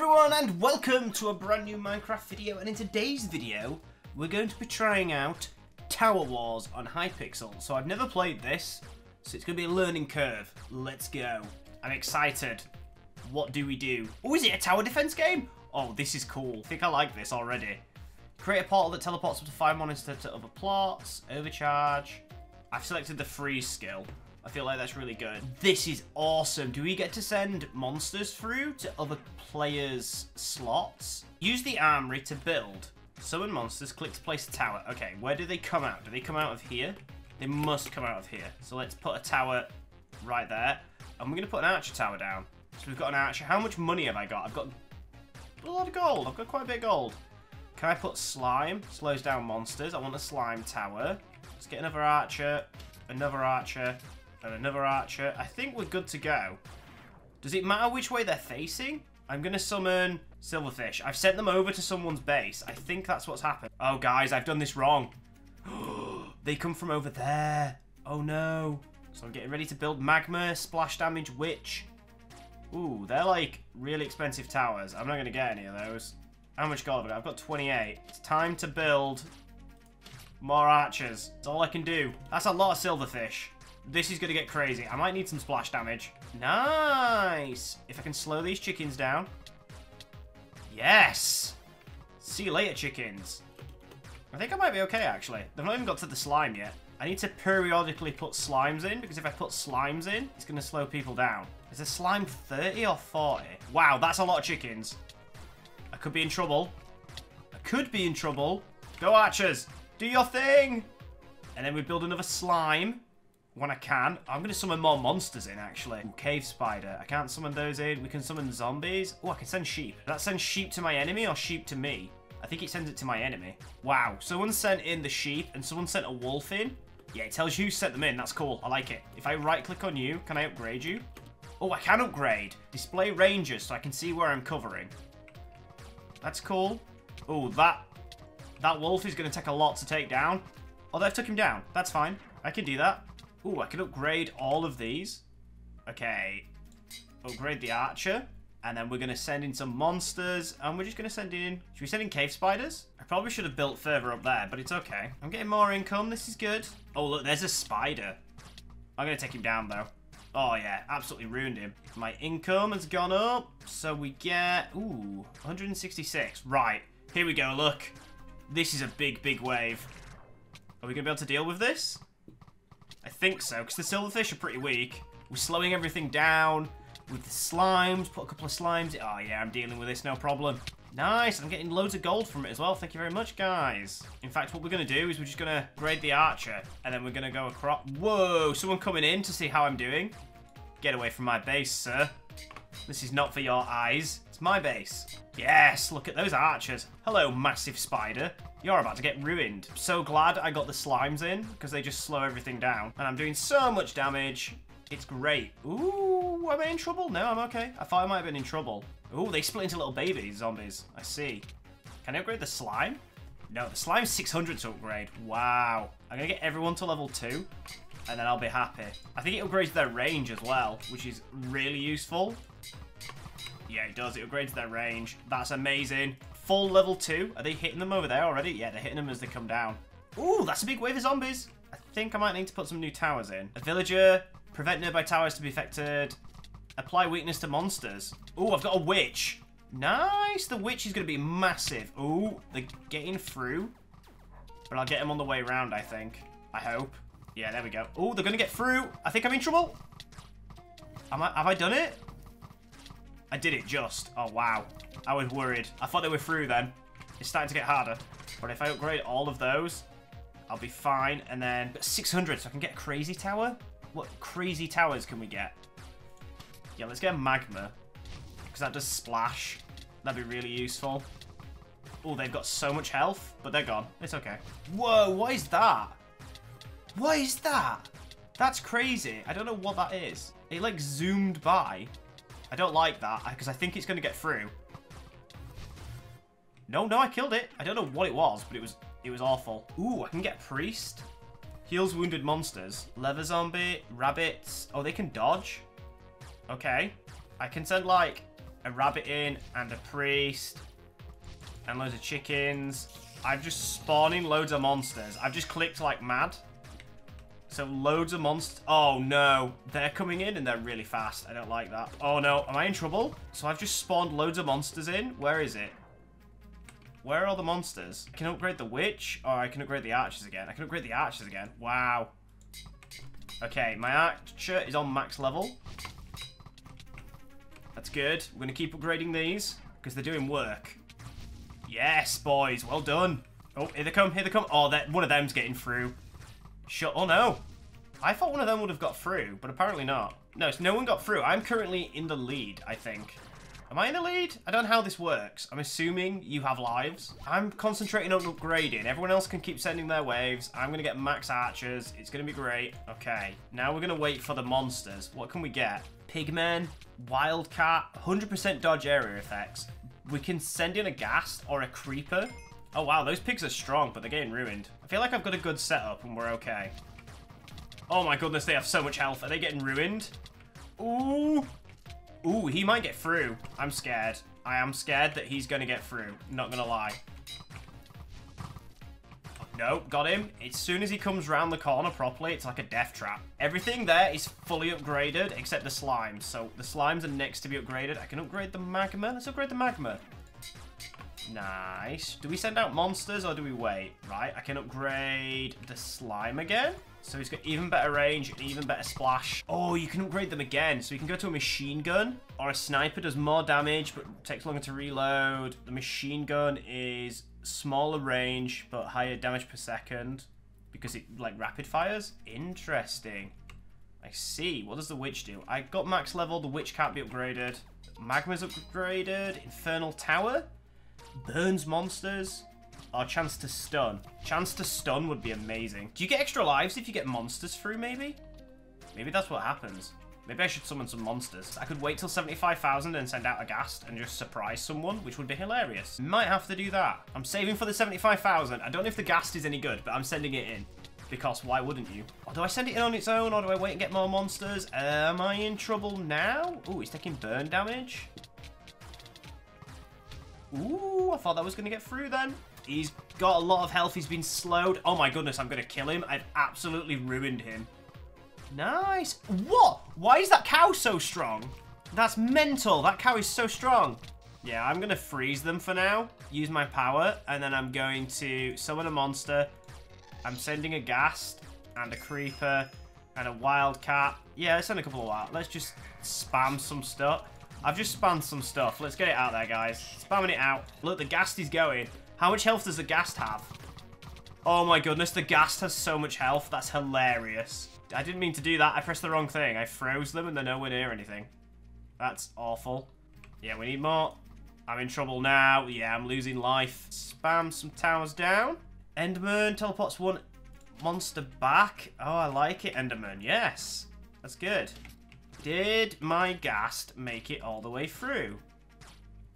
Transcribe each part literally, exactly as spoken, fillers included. everyone and welcome to a brand new Minecraft video, and in today's video we're going to be trying out Tower Wars on Hypixel. So I've never played this, so it's going to be a learning curve. Let's go. I'm excited. What do we do? Oh, is it a tower defense game? Oh, this is cool. I think I like this already. Create a portal that teleports up to five monsters to other plots. Overcharge. I've selected the freeze skill. I feel like that's really good. This is awesome. Do we get to send monsters through to other players' slots? Use the armory to build. Summon monsters, click to place a tower. Okay, where do they come out? Do they come out of here? They must come out of here. So let's put a tower right there. And we're going to put an archer tower down. So we've got an archer. How much money have I got? I've got a lot of gold. I've got quite a bit of gold. Can I put slime? Slows down monsters. I want a slime tower. Let's get another archer. Another archer. And another archer. I think we're good to go. Does it matter which way they're facing? I'm going to summon silverfish. I've sent them over to someone's base. I think that's what's happened. Oh, guys, I've done this wrong. They come from over there. Oh, no. So I'm getting ready to build magma, splash damage, witch. Ooh, they're like really expensive towers. I'm not going to get any of those. How much gold have I got? I've got twenty-eight. It's time to build more archers. That's all I can do. That's a lot of silverfish. This is going to get crazy. I might need some splash damage. Nice. If I can slow these chickens down. Yes. See you later, chickens. I think I might be okay, actually. They've not even got to the slime yet. I need to periodically put slimes in, because if I put slimes in, it's going to slow people down. Is a slime thirty or forty? Wow, that's a lot of chickens. I could be in trouble. I could be in trouble. Go, archers. Do your thing. And then we build another slime. When I can. I'm going to summon more monsters in, actually. Ooh, cave spider. I can't summon those in. We can summon zombies. Oh, I can send sheep. Does that send sheep to my enemy or sheep to me? I think it sends it to my enemy. Wow. Someone sent in the sheep and someone sent a wolf in. Yeah, it tells you who sent them in. That's cool. I like it. If I right-click on you, can I upgrade you? Oh, I can upgrade. Display rangers so I can see where I'm covering. That's cool. Oh, that, that wolf is going to take a lot to take down. Although I've took him down. That's fine. I can do that. Ooh, I can upgrade all of these. Okay. Upgrade the archer. And then we're going to send in some monsters. And we're just going to send in... Should we send in cave spiders? I probably should have built further up there, but it's okay. I'm getting more income. This is good. Oh, look. There's a spider. I'm going to take him down, though. Oh, yeah. Absolutely ruined him. My income has gone up. So we get... Ooh. one hundred sixty-six. Right. Here we go. Look. This is a big, big wave. Are we going to be able to deal with this? I think so, because the silverfish are pretty weak. We're slowing everything down with the slimes. Put a couple of slimes in. Oh, yeah, I'm dealing with this, no problem. Nice. I'm getting loads of gold from it as well. Thank you very much, guys. In fact, what we're going to do is we're just going to grade the archer, and then we're going to go across. Whoa, someone coming in to see how I'm doing. Get away from my base, sir. This is not for your eyes. It's my base. Yes, look at those archers. Hello, massive spider. You're about to get ruined. I'm so glad I got the slimes in, because they just slow everything down. And I'm doing so much damage. It's great. Ooh, am I in trouble? No, I'm okay. I thought I might have been in trouble. Ooh, they split into little babies, zombies. I see. Can I upgrade the slime? No, the slime's six hundred to upgrade. Wow. I'm going to get everyone to level two, and then I'll be happy. I think it upgrades their range as well, which is really useful. Yeah, it does. It upgrades their range. That's amazing. Full level two. Are they hitting them over there already? Yeah, they're hitting them as they come down. Ooh, that's a big wave of zombies. I think I might need to put some new towers in. A villager. Prevent nearby towers to be affected. Apply weakness to monsters. Ooh, I've got a witch. Nice. The witch is going to be massive. Ooh, they're getting through. But I'll get them on the way around, I think. I hope. Yeah, there we go. Ooh, they're going to get through. I think I'm in trouble. Am I, have I done it? I did it just. Oh, wow. I was worried. I thought they were through then. It's starting to get harder. But if I upgrade all of those, I'll be fine. And then six hundred, so I can get a crazy tower. What crazy towers can we get? Yeah, let's get a magma. Because that does splash. That'd be really useful. Oh, they've got so much health, but they're gone. It's okay. Whoa, what is that? What is that? That's crazy. I don't know what that is. It, like, zoomed by. I don't like that, because I think it's going to get through. No, no, I killed it. I don't know what it was, but it was it was awful. Ooh, I can get a priest. Heals wounded monsters. Leather zombie, rabbits. Oh, they can dodge. Okay. I can send, like, a rabbit in and a priest and loads of chickens. I'm just spawning loads of monsters. I've just clicked like mad. So loads of monsters. Oh no, they're coming in and they're really fast. I don't like that. Oh no, am I in trouble? So I've just spawned loads of monsters in. Where is it? Where are all the monsters? I can upgrade the witch, or I can upgrade the archers again. I can upgrade the archers again. Wow. Okay, my archer is on max level. That's good. We're going to keep upgrading these because they're doing work. Yes, boys. Well done. Oh, here they come. Here they come. Oh, that one of them's getting through. Shut. Oh, no. I thought one of them would have got through, but apparently not. No, no one got through. I'm currently in the lead, I think. Am I in the lead? I don't know how this works. I'm assuming you have lives. I'm concentrating on upgrading. Everyone else can keep sending their waves. I'm going to get max archers. It's going to be great. Okay. Now we're going to wait for the monsters. What can we get? Pigmen, wildcat, one hundred percent dodge area effects. We can send in a ghast or a creeper. Oh, wow. Those pigs are strong, but they're getting ruined. I feel like I've got a good setup and we're okay. Oh, my goodness. They have so much health. Are they getting ruined? Ooh. Ooh, he might get through. I'm scared. I am scared that he's going to get through. Not going to lie. No, got him. As soon as he comes round the corner properly, it's like a death trap. Everything there is fully upgraded except the slimes. So the slimes are next to be upgraded. I can upgrade the magma. Let's upgrade the magma. Nice. Do we send out monsters or do we wait? Right, I can upgrade the slime again. So he's got even better range and even better splash. Oh, you can upgrade them again. So you can go to a machine gun, or a sniper does more damage but takes longer to reload. The machine gun is smaller range but higher damage per second because it like rapid fires. Interesting. I see. What does the witch do? I got max level. The witch can't be upgraded. Magma's upgraded. Infernal tower. Burns monsters. Or chance to stun. Chance to stun would be amazing. Do you get extra lives if you get monsters through, maybe? Maybe that's what happens. Maybe I should summon some monsters. I could wait till seventy-five thousand and send out a ghast and just surprise someone, which would be hilarious. Might have to do that. I'm saving for the seventy-five thousand. I don't know if the ghast is any good, but I'm sending it in. Because why wouldn't you? Or do I send it in on its own, or do I wait and get more monsters? Am I in trouble now? Ooh, he's taking burn damage. Ooh, I thought that was going to get through then. He's got a lot of health. He's been slowed. Oh my goodness, I'm going to kill him. I've absolutely ruined him. Nice. What? Why is that cow so strong? That's mental. That cow is so strong. Yeah, I'm going to freeze them for now. Use my power. And then I'm going to summon a monster. I'm sending a ghast and a creeper and a wildcat. Yeah, let's send a couple of that. Let's just spam some stuff. I've just spammed some stuff. Let's get it out there, guys. Spamming it out. Look, the ghast is going. How much health does the ghast have? Oh my goodness, the ghast has so much health. That's hilarious. I didn't mean to do that. I pressed the wrong thing. I froze them and they're nowhere near anything. That's awful. Yeah, we need more. I'm in trouble now. Yeah, I'm losing life. Spam some towers down. Enderman teleports one monster back. Oh, I like it, Enderman. Yes. That's good. Did my ghast make it all the way through?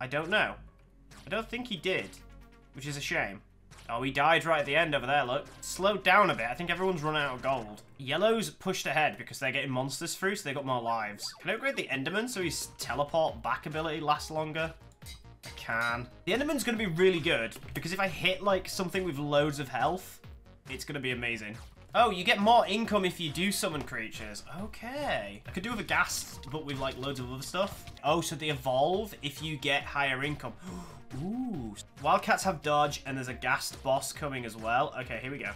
I don't know. I don't think he did, which is a shame. Oh, he died right at the end over there, look. Slowed down a bit. I think everyone's run out of gold. Yellow's pushed ahead because they're getting monsters through, so they got more lives. Can I upgrade the Enderman so his teleport back ability lasts longer? I can. The Enderman's going to be really good because if I hit, like, something with loads of health, it's going to be amazing. Oh, you get more income if you do summon creatures. Okay. I could do with a ghast, but with, like, loads of other stuff. Oh, so they evolve if you get higher income. Ooh. Wildcats have dodge, and there's a ghast boss coming as well. Okay, here we go.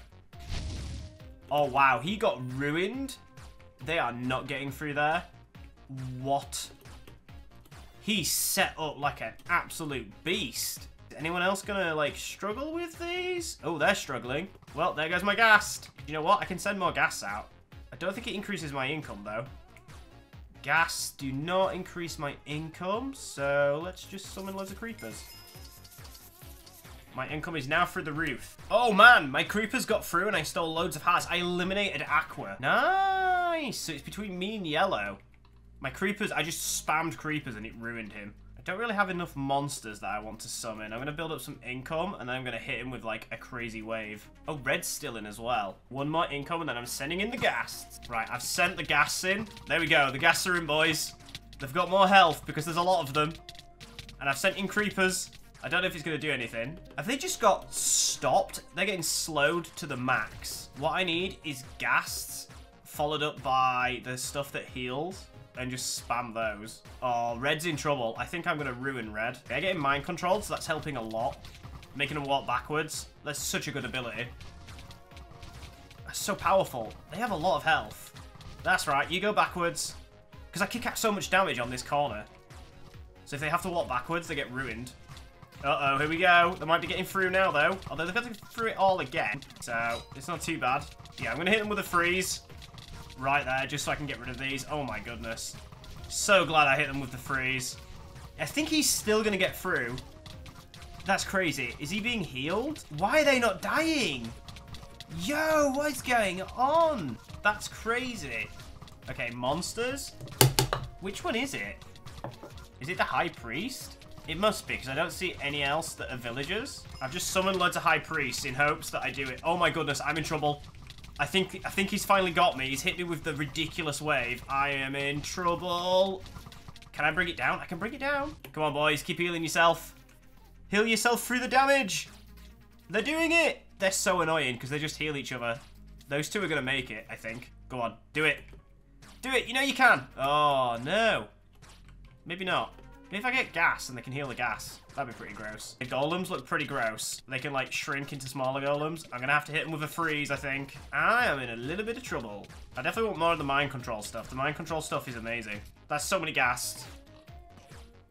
Oh, wow. He got ruined. They are not getting through there. What? He set up like an absolute beast. Anyone else gonna, like, struggle with these? Oh, they're struggling. Well, there goes my ghast. You know what? I can send more ghasts out. I don't think it increases my income, though. Ghasts do not increase my income, so let's just summon loads of creepers. My income is now through the roof. Oh, man! My creepers got through and I stole loads of hearts. I eliminated Aqua. Nice! So it's between me and Yellow. My creepers, I just spammed creepers and it ruined him. Don't really have enough monsters that I want to summon. I'm going to build up some income, and then I'm going to hit him with, like, a crazy wave. Oh, red's still in as well. One more income, and then I'm sending in the ghasts. Right, I've sent the ghasts in. There we go. The ghasts are in, boys. They've got more health because there's a lot of them. And I've sent in creepers. I don't know if he's going to do anything. Have they just got stopped? They're getting slowed to the max. What I need is ghasts followed up by the stuff that heals. And just spam those. Oh, Red's in trouble. I think I'm going to ruin Red. They're getting mind controlled, so that's helping a lot. Making them walk backwards. That's such a good ability. That's so powerful. They have a lot of health. That's right. You go backwards. Because I kick out so much damage on this corner. So if they have to walk backwards, they get ruined. Uh-oh, here we go. They might be getting through now, though. Although they've got to go through it all again. So it's not too bad. Yeah, I'm going to hit them with a freeze. Right there, just so I can get rid of these. Oh my goodness. So glad I hit them with the freeze. I think he's still going to get through. That's crazy. Is he being healed? Why are they not dying? Yo, what is going on? That's crazy. Okay, monsters. Which one is it? Is it the High Priest? It must be, because I don't see any else that are villagers. I've just summoned loads of High Priests in hopes that I do it. Oh my goodness, I'm in trouble. I think I think he's finally got me. He's hit me with the ridiculous wave. I am in trouble. Can I bring it down? I can bring it down. Come on, boys. Keep healing yourself. Heal yourself through the damage. They're doing it. They're so annoying because they just heal each other. Those two are going to make it, I think. Go on. Do it. Do it. You know you can. Oh, no. Maybe not. Maybe if I get gas and they can heal the gas. That'd be pretty gross. The golems look pretty gross. They can, like, shrink into smaller golems. I'm going to have to hit them with a freeze, I think. I am in a little bit of trouble. I definitely want more of the mind control stuff. The mind control stuff is amazing. That's so many gas.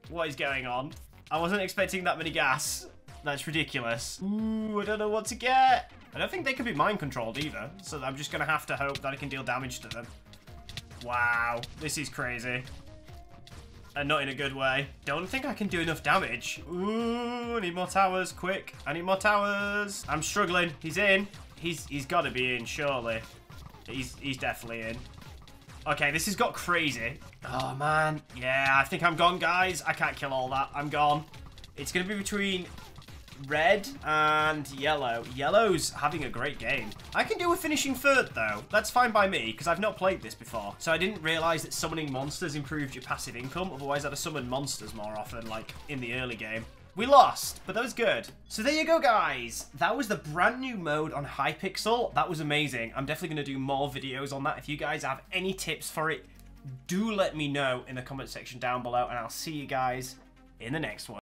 What is going on? I wasn't expecting that many gas. That's ridiculous. Ooh, I don't know what to get. I don't think they can be mind controlled either. So I'm just going to have to hope that I can deal damage to them. Wow. This is crazy. And not in a good way. Don't think I can do enough damage. Ooh, I need more towers, quick. I need more towers. I'm struggling. He's in. He's He's got to be in, surely. He's, he's definitely in. Okay, this has got crazy. Oh, man. Yeah, I think I'm gone, guys. I can't kill all that. I'm gone. It's going to be between Red and Yellow. Yellow's having a great game. I can do with finishing third, though. That's fine by me, because I've not played this before. So I didn't realise that summoning monsters improved your passive income. Otherwise, I'd have summoned monsters more often, like in the early game. We lost, but that was good. So there you go, guys. That was the brand new mode on Hypixel. That was amazing. I'm definitely going to do more videos on that. If you guys have any tips for it, do let me know in the comment section down below. And I'll see you guys in the next one.